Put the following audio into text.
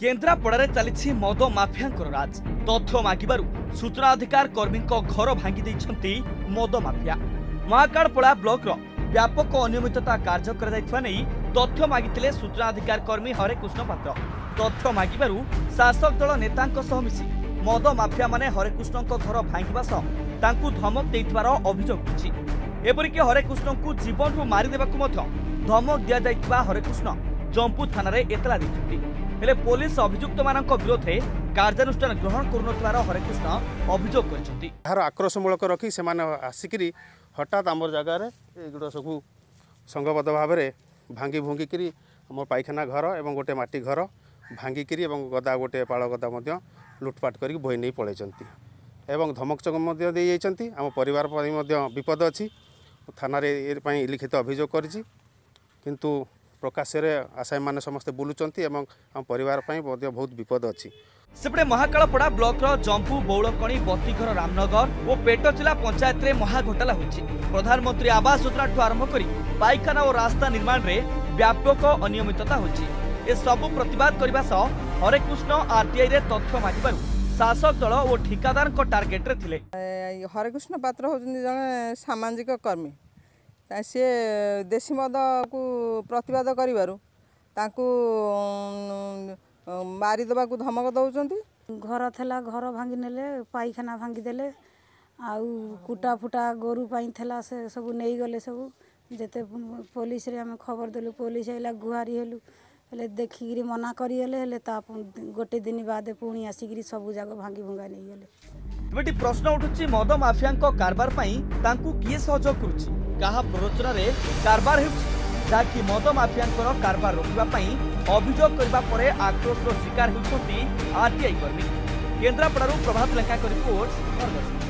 केन्द्रापड़ा चली मद माफिया राज तथ्य मागिबारु सूचना अधिकार कर्मी घर भांगी मद माफिया महाकालपड़ा ब्लॉक व्यापक अनियमितता कार्य करथ्य मागिते सूचना अधिकार कर्मी हरेकृष्ण पात्र तथ्य मागिबारु शासक दल नेता मिसी मद माफिया माने हरेकृष्ण घर भांगा धमक देइथिबार अभियोग होछि। एपरिकि हरेकृष्ण को जीवन को मारिदेबाकु धमक दि जाइथिबा हरेकृष्ण जम्पू थाना एतला दैथिथि हेले पुलिस अभियुक्त मान विरोध में कार्यानुष्ठान ग्रहण कर हरेकृष्ण अभियोग कर आक्रोशमूलक रखी से आसिक हठात आम जगार एगुड़ा सब संघबद्ध भाव में भांगी भुंगिकी आम पायखाना घर और गोटे मटी घर भांगिक गदा गोटे पाड़ गदा लुटपाट कर बोई नहीं पलैं धमक चमक आम परिवार विपद अच्छी थाना लिखित अभियोग किंतु प्रकाश्य आशायी मैंने समस्ते बुलूंट आम परिवार बहुत विपद अच्छी। सेपटे महाकालपड़ा ब्लॉक जम्पू बौलकणी बतीघर रामनगर और पेटचिला पंचायत में महाघोटाला होती। प्रधानमंत्री आवास योजना ठू आरंभ कर पायखाना और रास्ता निर्माण में व्यापक अनियमितता होती। एसबू प्रतिवाद करने सह हरेकृष्ण आरटीआई रे तथ्य मागिबारु शासक दल और ठिकादार टार्गेट रे हरेकृष्ण पात्र होउछन जने सामाजिक कर्मी सी देशी मद को प्रतिवाद कर मारिदेवा धमक दौरान घर थला घर भांगी नेले पायखाना भांगीदे आटा फुटा गोरु पाइला से सब नहीं गले सब जिते पुलिस रे आम खबर देलु पुलिस आइला गुहारी हेलु हेले देखिकी मना करें गोटे दिन बाद पुणी आसिक सब जाक भांगी भुंगा नहीं गले। बेटी प्रश्न उठुची मद माफिया कारबार किए सहयोग कर कहा प्ररोचन रे कारबार होगी मद माफिया कारबार रोकने अभियोग करने आक्रोश शिकार होती आरटीआई कर्मी। केन्द्रापड़ा प्रभात लेखा रिपोर्ट।